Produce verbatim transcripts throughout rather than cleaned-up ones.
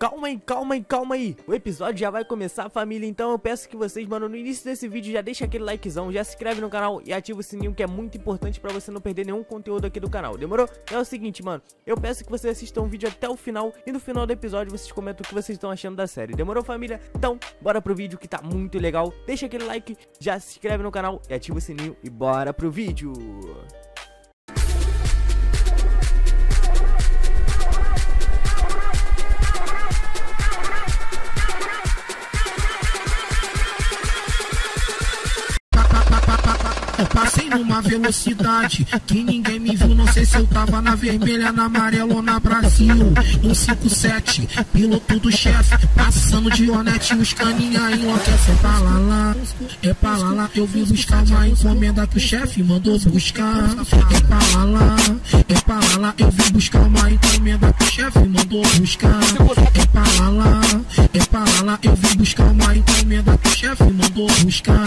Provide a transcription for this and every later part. Calma aí, calma aí, calma aí. O episódio já vai começar, família. Então eu peço que vocês, mano, no início desse vídeo já deixa aquele likezão, já se inscreve no canal e ativa o sininho, que é muito importante pra você não perder nenhum conteúdo aqui do canal, demorou? É o seguinte, mano, eu peço que vocês assistam o vídeo até o final e no final do episódio vocês comentam o que vocês estão achando da série, demorou, família? Então, bora pro vídeo que tá muito legal. Deixa aquele like, já se inscreve no canal e ativa o sininho e bora pro vídeo. Passei numa velocidade que ninguém me viu, não sei se eu tava na vermelha, na amarela ou na Brasil. Um cinco sete, piloto do chefe, passando de Onete, os caninha enlouquecem. É pra lá, lá, é pra lá, lá, eu vim buscar uma encomenda que o chefe mandou buscar. É pra lá, lá, é pra lá, lá, eu vim buscar uma encomenda que o chefe mandou buscar. É pra lá, lá, é pra lá, lá, eu vim buscar uma encomenda que o chefe mandou buscar.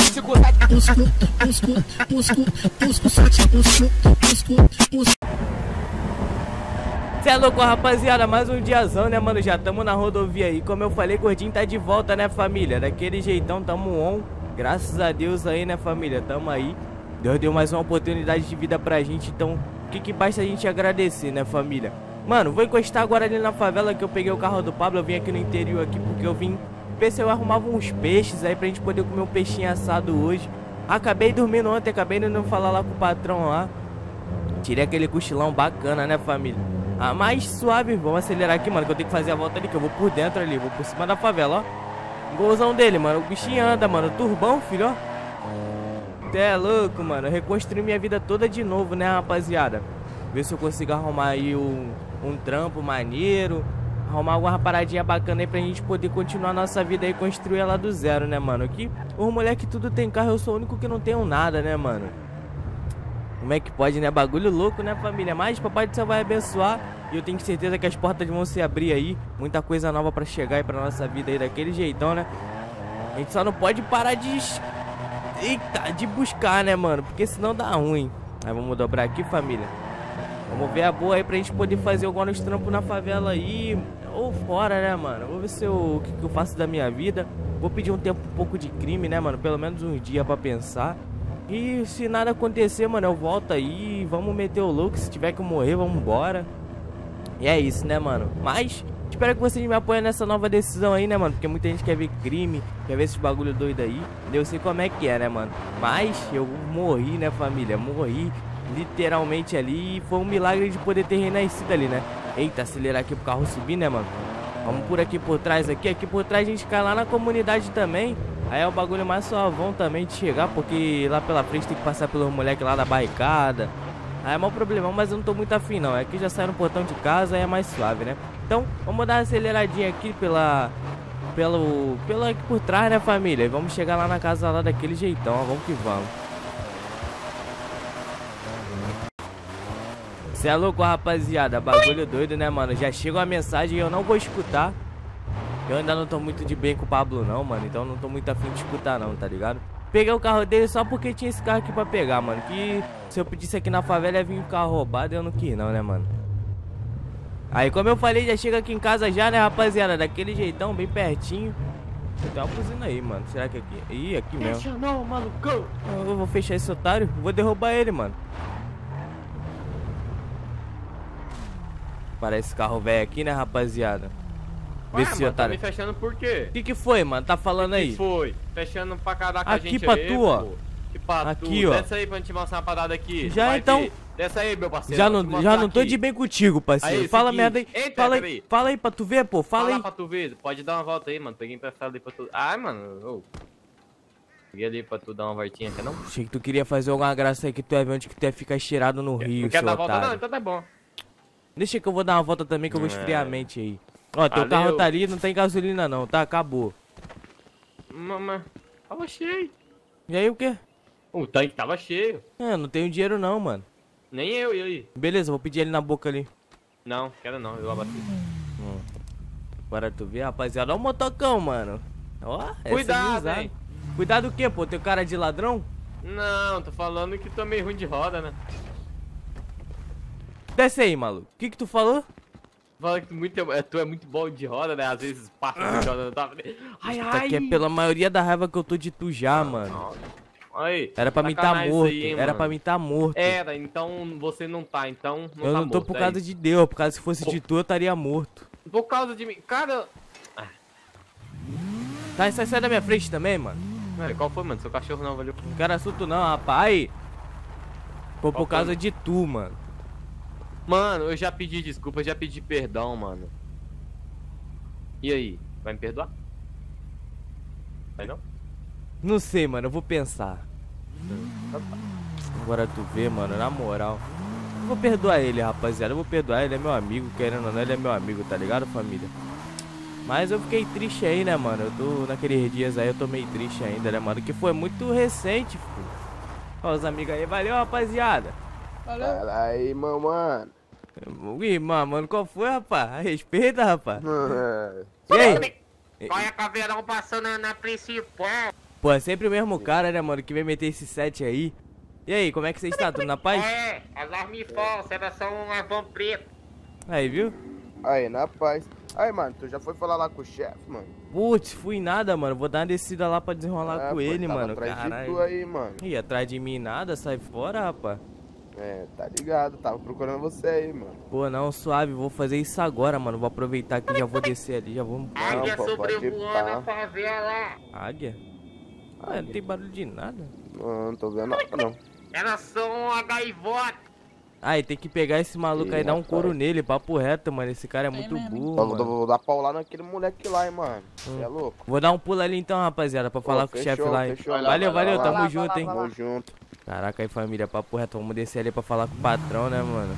Cê é louco, rapaziada, mais um diazão, né, mano? Já tamo na rodovia aí. Como eu falei, gordinho tá de volta, né, família? Daquele jeitão, tamo on. Graças a Deus aí, né, família? Tamo aí. Deus deu mais uma oportunidade de vida pra gente, então o que que basta a gente agradecer, né, família? Mano, vou encostar agora ali na favela, que eu peguei o carro do Pablo. Eu vim aqui no interior aqui porque eu vim ver se eu arrumava uns peixes aí pra gente poder comer um peixinho assado hoje. Acabei dormindo ontem, acabei de não falar lá com o patrão lá. Tirei aquele cochilão bacana, né, família? Ah, mais suave, vamos acelerar aqui, mano, que eu tenho que fazer a volta ali, que eu vou por dentro ali, vou por cima da favela, ó. Golzão dele, mano, o bichinho anda, mano, turbão, filho, ó. Cê é louco, mano, eu reconstruí minha vida toda de novo, né, rapaziada? Ver se eu consigo arrumar aí um, um trampo maneiro, arrumar alguma paradinha bacana aí pra gente poder continuar nossa vida aí, construir ela do zero, né, mano? Aqui, os moleque tudo tem carro, eu sou o único que não tenho nada, né, mano? Como é que pode, né? Bagulho louco, né, família? Mas papai do céu vai abençoar e eu tenho certeza que as portas vão se abrir aí. Muita coisa nova pra chegar aí pra nossa vida aí, daquele jeitão, né? A gente só não pode parar de... Eita, de buscar, né, mano? Porque senão dá ruim. Aí vamos dobrar aqui, família. Vamos ver a boa aí pra gente poder fazer alguma nos trampos na favela aí, ou fora, né, mano? Vou ver se eu, o que, que eu faço da minha vida. Vou pedir um tempo um pouco de crime, né, mano? Pelo menos um dia pra pensar. E se nada acontecer, mano, eu volto aí, vamos meter o louco. Se tiver que morrer, vamos embora. E é isso, né, mano? Mas espero que vocês me apoiem nessa nova decisão aí, né, mano? Porque muita gente quer ver crime, quer ver esses bagulho doido aí. Eu sei como é que é, né, mano? Mas eu morri, né, família? Morri literalmente ali, e foi um milagre de poder ter renascido ali, né? Eita, acelerar aqui pro carro subir, né, mano? Vamos por aqui por trás, aqui, aqui por trás a gente cai lá na comunidade também. Aí é o bagulho mais suavão também de chegar, porque lá pela frente tem que passar pelos moleques lá da barricada. Aí é maior problemão, mas eu não tô muito afim, não. É que já sai no portão de casa, aí é mais suave, né? Então, vamos dar uma aceleradinha aqui pela... Pelo... Pelo aqui por trás, né, família? E vamos chegar lá na casa lá daquele jeitão, ó, vamos que vamos. Cê é louco, rapaziada, bagulho doido, né, mano? Já chegou a mensagem e eu não vou escutar. Eu ainda não tô muito de bem com o Pablo, não, mano. Então não tô muito afim de escutar, não, tá ligado? Peguei o carro dele só porque tinha esse carro aqui pra pegar, mano. Que se eu pedisse aqui na favela ia vir um carro roubado e eu não quis, não, né, mano? Aí, como eu falei, já chega aqui em casa já, né, rapaziada? Daquele jeitão, bem pertinho. Tem uma buzina aí, mano. Será que é aqui? Ih, aqui mesmo. Fecha não, maluco. Eu vou fechar esse otário. Vou derrubar ele, mano. Parece esse carro velho aqui, né, rapaziada? Vê se eu tá me fechando por quê? O que que foi, mano? Tá falando que aí? Que foi? Fechando pra caraca a gente pra aí, tu, ó. Aqui pra aqui, tu, ó. Desce aí pra gente mostrar uma parada aqui. Já vai então... Ter... Desce aí, meu parceiro. Já não, já não tô de bem contigo, parceiro. Aí, fala seguinte, merda aí. Entra, fala aí, aí. Fala aí pra tu ver, pô. Fala, fala aí. Pra tu ver. Pode dar uma volta aí, mano. Peguei emprestado aí pra tu... Ai, mano. Oh. Peguei ali pra tu dar uma voltinha, até não? Achei que tu queria fazer alguma graça aí que tu é ver onde que tu ia ficar cheirado no eu, Rio, seu otário. Não quer dar volta não? Então tá bom. Deixa que eu vou dar uma volta também, que eu vou esfriar a mente aí. Ó, teu carro tá ali, não tem gasolina não, tá? Acabou. Mamãe, tava cheio. E aí o quê? O tanque tava cheio. É, não tenho dinheiro não, mano. Nem eu, e aí? Beleza, vou pedir ele na boca ali. Não, quero não, eu abati. Hum. Agora tu vê, rapaziada, ó o motocão, mano. Ó, cuidado, hein. Cuidado o quê, pô? Teu cara de ladrão? Não, tô falando que tô meio ruim de roda, né? Desce aí, maluco. O que que tu falou? Fala que tu, muito, é, tu é muito bom de roda, né? Às vezes passa de roda na tua frente. Ai, ai. Isso aqui é pela maioria da raiva que eu tô de tu já, mano. Aí, era pra mim tá morto, aí, era pra mim tá morto. Era, então você não tá, então não eu tá não tô morto, por causa é de Deus, por causa se fosse por... de tu eu estaria morto. Por causa de mim, cara... Ah. Tá, sai, sai da minha frente também, mano. Cara, qual foi, mano? Seu cachorro não, valeu. Cara, assunto não, rapaz. Foi por causa foi? de tu, mano. Mano, eu já pedi desculpa, eu já pedi perdão, mano. E aí, vai me perdoar? Vai não? Não sei, mano, eu vou pensar. Agora tu vê, mano, na moral. Eu vou perdoar ele, rapaziada. Eu vou perdoar, ele é meu amigo, querendo ou não, ele é meu amigo, tá ligado, família? Mas eu fiquei triste aí, né, mano? Eu tô naqueles dias aí, eu tô meio triste ainda, né, mano? Que foi muito recente, filho. Ó, os amigos aí, valeu, rapaziada. Valeu. Fala aí, mano. Ih, mano, qual foi, rapaz? Respeita, rapaz. E aí? Olha a caveirão passando na principal. Pô, é sempre o mesmo cara, né, mano, que vem meter esse set aí. E aí, como é que vocês estão? Tudo na paz? É, alarme falso, era só um arvão preto. Aí, viu? Aí, na paz. Aí, mano, tu já foi falar lá com o chefe, mano? Putz, fui nada, mano. Vou dar uma descida lá pra desenrolar ah, com pô, ele, tava mano. Atrás Caralho. de tu aí, mano. Ih, atrás de mim nada, sai fora, rapaz. É, tá ligado, tava procurando você aí, mano. Pô, não, suave, vou fazer isso agora, mano. Vou aproveitar que já vou descer ali, já vou... Águia sobrevoando a favela. Águia? Ah, não tem barulho de nada. Não, não tô vendo nada, não. Era só uma gaivota. Aí, tem que pegar esse maluco aí e dar um couro nele, papo reto, mano. Esse cara é muito burro, mano. Vou dar pau lá naquele moleque lá, hein, mano. Você é louco. Vou dar um pulo ali então, rapaziada, pra falar com o chefe lá, hein. Valeu, valeu, tamo junto, hein. Tamo junto. Caraca, aí, família, papo reto. Vamos descer ali pra falar com o patrão, né, mano.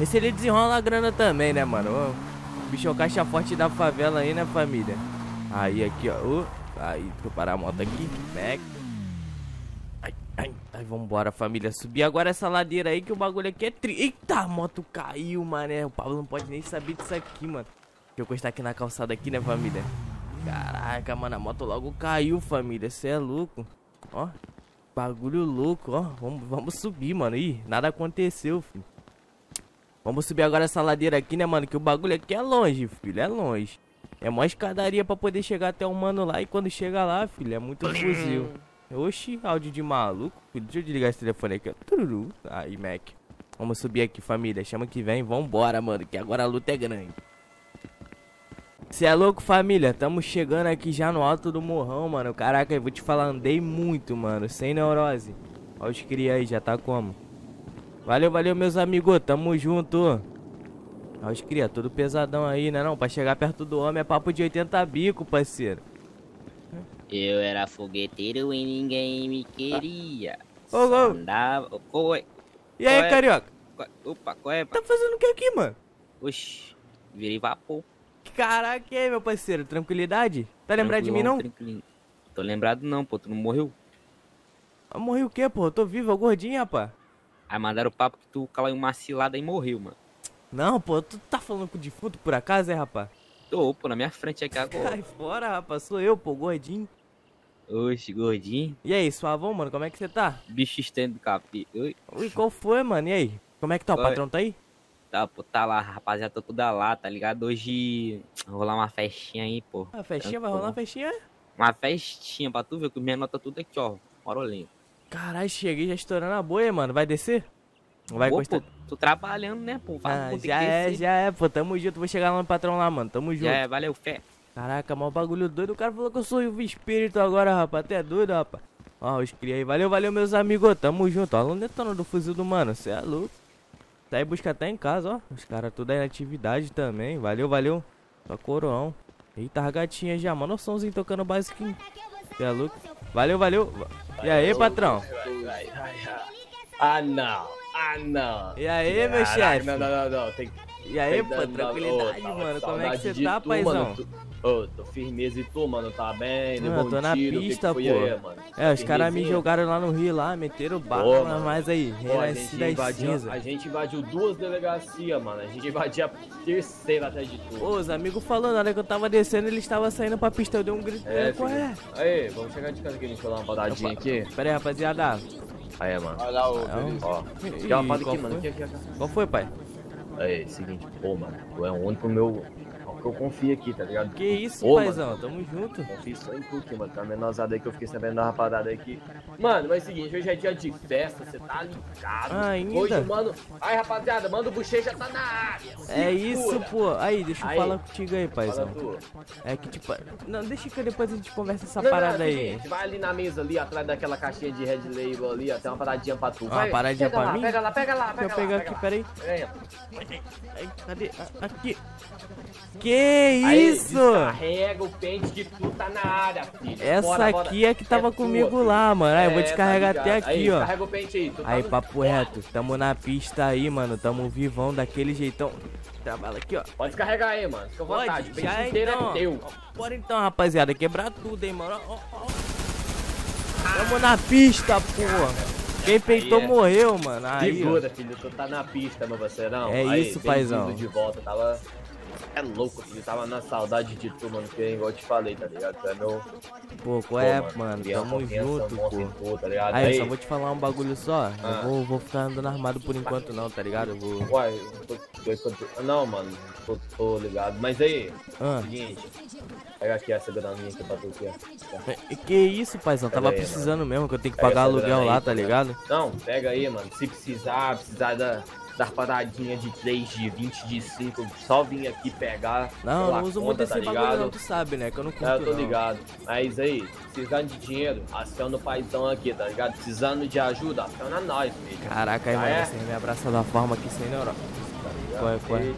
Esse ele desenrola a grana também, né, mano. O bicho é o caixa forte da favela aí, né, família. Aí, aqui, ó. Aí, deixa eu parar a moto aqui. Pega. Ai, ai, ai, vambora, família. Subir agora essa ladeira aí que o bagulho aqui é tri. Eita, a moto caiu, mané. O Pablo não pode nem saber disso aqui, mano. Deixa eu encostar aqui na calçada aqui, né, família. Caraca, mano, a moto logo caiu, família. Você é louco. Ó, bagulho louco, ó. Vamos, vamos subir, mano. Ih, nada aconteceu, filho. Vamos subir agora essa ladeira aqui, né, mano. Que o bagulho aqui é longe, filho. É longe. É mó escadaria pra poder chegar até o mano lá. E quando chega lá, filho, é muito fuzil. Oxi, áudio de maluco, filho. Deixa eu desligar esse telefone aqui. Tururu. Aí, Mac. Vamos subir aqui, família. Chama que vem. Vambora, mano. Que agora a luta é grande. Cê é louco, família? Tamo chegando aqui já no alto do morrão, mano. Caraca, eu vou te falar. Andei muito, mano. Sem neurose. Olha os cria aí. Já tá como? Valeu, valeu, meus amigos. Tamo junto. Olha os cria, tudo pesadão aí, né não? Pra chegar perto do homem é papo de oitenta bico, parceiro. Eu era fogueteiro e ninguém me queria. Ô, ô. Andava... Oi. E aí, Coé? Carioca? Coé? Opa, qual é? Tá fazendo o que aqui, mano? Oxi, virei vapor. Caraca, e aí, meu parceiro? Tranquilidade? Tá lembrado de mim, não? Tranquilo. Tô lembrado não, pô. Tu não morreu? Ah, morreu o quê, pô? Eu tô vivo, eu gordinho, rapaz. Aí mandaram o papo que tu caiu uma cilada e morreu, mano. Não, pô, tu tá falando com o defunto por acaso, é, rapaz? Tô, pô, na minha frente aqui agora. Sai fora, rapaz, sou eu, pô, gordinho. Oxe, gordinho. E aí, suavão, mano, como é que você tá? Bicho estende do capeta. Ui. Ui, qual foi, mano? E aí? Como é que tá? Oi. O patrão tá aí? Tá, pô, tá lá, rapaziada, tô toda lá, tá ligado? Hoje vai rolar uma festinha aí, pô. Uma festinha? Então, vai pô. rolar uma festinha? Uma festinha, pra tu ver que minha nota tudo aqui, ó, marolinho. Caralho, cheguei já estourando a boia, mano, vai descer? Não vai gostar? Tô trabalhando, né, pô? Ah, já é, já é, pô. Tamo junto. Vou chegar lá no patrão lá, mano. Tamo junto. Já é, valeu, fé. Caraca, mal bagulho doido. O cara falou que eu sou o espírito agora, rapaz. Até doido, rapaz. Ó, os cria aí. Valeu, valeu, meus amigos. Tamo junto. Ó, não detona do fuzil do mano. Cê é louco. Sai buscar até em casa, ó. Os caras tudo aí na atividade também. Valeu, valeu. Só coroão. Eita, as gatinhas já, mano. O somzinho tocando básico. Cê é louco. Valeu, valeu. E aí, patrão? Ah, não. Ah, não. E aí, ah, meu chefe? Não, não, não, não. Tem... E aí, pô, tranquilidade, oh, mano. Como é que você tá, tu, paizão? Mano, tu... Oh, tô firmeza e tu, mano, tá bem? Não, eu tô na tiro, pista, pô. Aí, mano? É, os caras me jogaram lá no Rio, lá, meteram bala, mas mais aí. Pô, a, gente invadiu, a gente invadiu duas delegacias, mano. A gente invadiu a terceira até de tudo. Pô, os amigos falando, na hora que eu tava descendo, eles estavam saindo pra pista. Eu dei um grito. É, qual é? Aí, vamos chegar de casa aqui, a gente vai dar uma badadinha aqui. Pera aí, rapaziada. Aí, mano. Olha lá, ô, ó. Dá uma parada aqui, mano. Aqui, aqui, aqui. Qual foi, pai? É, seguinte, pô, mano, tu é o único meu... que eu confio aqui, tá ligado? Que isso, pô, paizão, mano, tamo junto. Confio só em tu aqui, mano, tá menosado aí que eu fiquei sabendo da rapadada aqui. Mano, mas é o seguinte, hoje é dia de festa, você tá ligado? Ainda? Hoje, mano... Aí, rapaziada, manda o Bochecha, tá na área. É isso, pô. Aí, deixa eu aí. falar contigo aí, paizão. É que, tipo... Não, deixa que depois a gente conversa essa não, parada não, não, aí. Gente, vai ali na mesa, ali, atrás daquela caixinha de Red Label ali, ó, tem uma paradinha pra tu. Ah, vai, uma paradinha pra lá, mim? Pega lá, pega lá, pega lá. Deixa eu pegar aqui, peraí. Aí, cadê? Aqui. Que isso? Aí, descarrega o pente que tu tá na área, filho. Essa bora, bora. aqui é que tava é comigo tua, lá, mano. Aí, é, eu vou descarregar tá até aqui, aí, ó. Descarrega o pente aí. Tu tá aí, no... papo reto. Tamo na pista aí, mano. Tamo vivão daquele jeitão. Trabalha aqui, ó. Pode descarregar aí, mano. Fica à vontade. O pente já, inteiro então, é teu. Bora então, rapaziada. Quebrar tudo, hein, mano. Ó, ó, ó. Tamo na pista, porra. Quem peitou é. morreu, mano. Aí, segura, ó, filho. Tu tá na pista, meu parceirão. É aí, isso, paizão. De volta, tava... É louco, filho, tava na saudade de tu, mano, que igual eu te falei, tá ligado? Tu é meu... Pô, qual é, pô, mano? Tamo junto, pô. Tu, tá ligado? Aí, aí, só vou te falar um bagulho só. Ah. Eu vou, vou ficar andando armado por enquanto não, tá ligado? Eu vou... Uai, eu tô, tô, tô... Não, mano, tô, tô ligado. Mas aí, ah. seguinte... Pega aqui essa graninha que eu bato aqui, ó. Que isso, paizão? Tava aí, precisando mano. mesmo, que eu tenho que pega pagar aluguel aí, lá, tá ligado? Não, pega aí, mano. Se precisar, precisar da... Dar paradinha de três, de vinte, de cinco, só vim aqui pegar. Não, não uso conta, muito esse tá bagulho não, tu sabe, né? Que eu não curto, é, eu tô não. ligado. Mas aí, precisando de dinheiro, aciona o paizão aqui, tá ligado? Precisando de ajuda, aciona nós, filho. Caraca, aí, ah, mano, é? Vocês me abraçam da forma aqui sem neurônio. Tá qual é, qual é?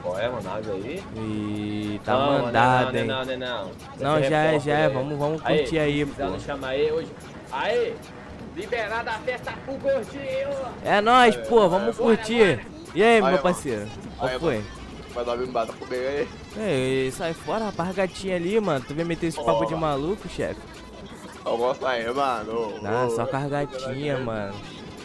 Qual é, mano? Aí? E tá não, mandado, não, não, hein? Não, não, não. Não, não já é, já é. Vamos, vamos aí, curtir aí, pô. Chamar aí hoje. Aí! Liberar da festa pro gordinho! É nóis, é, pô, vamos é, curtir! Bora, bora. E aí, aí meu mano. parceiro? Qual aí, foi? Vai dar uma bata pro aí. Ei, sai fora, rapaz, gatinha ali, mano. Tu vem meter esse oh, papo mano. de maluco, chefe? Eu gosto aí, mano. Ah, oh, só com as gatinhas, mano.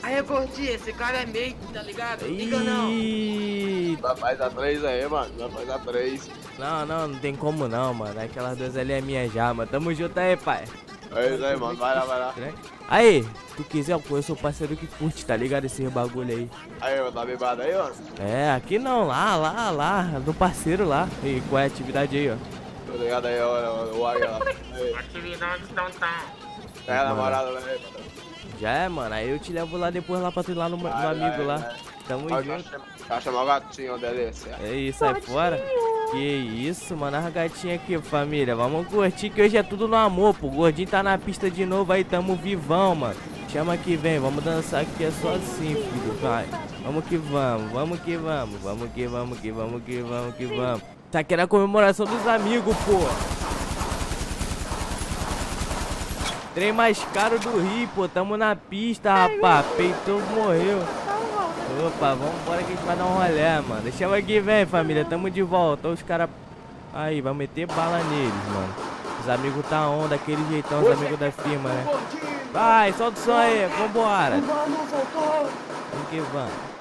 Aí, gordinho, esse cara é meio, tá ligado? Não liga não. Vai mais a três aí, mano. Vai mais a três. Não, não, não tem como não, mano. Aquelas duas ali é minha já, mano. Tamo junto aí, pai. É isso aí, mano. Vai lá, vai lá. Aí, tu quiser, pô, eu sou parceiro que curte, tá ligado? Esse bagulho aí. Aí, ó, tá bebado aí, ó. É, aqui não, lá, lá, lá, do parceiro lá. E qual é a atividade aí, ó? Tô ligado aí, ó, o águia lá. Atividade não tá. É, namorada, né? Já é, mano, aí eu te levo lá depois lá pra tu ir lá no, no vai, amigo vai, lá. Vai. Tamo junto. Vai chamar o gatinho dele, certo? É isso, sai fora. Que isso, mano, as gatinhas aqui, família. Vamos curtir que hoje é tudo no amor, pô. O gordinho tá na pista de novo aí, tamo vivão, mano. Chama que vem, vamos dançar que é só assim, filho, vai. Vamos que vamos, vamos que vamos, vamos que vamos, que vamos, que vamos, que vamos. Tá aqui na comemoração dos amigos, pô. Trem mais caro do Rio, pô. Tamo na pista, rapá. Peitou, morreu. Opa, vambora que a gente vai dar um rolé, mano. Deixa eu aqui, vem, família. Tamo de volta. Os caras... Aí, vai meter bala neles, mano. Os amigos tá on, daquele jeitão, os amigos da firma, né? Vai, solta o som aí. Vambora. Vamos que vamos.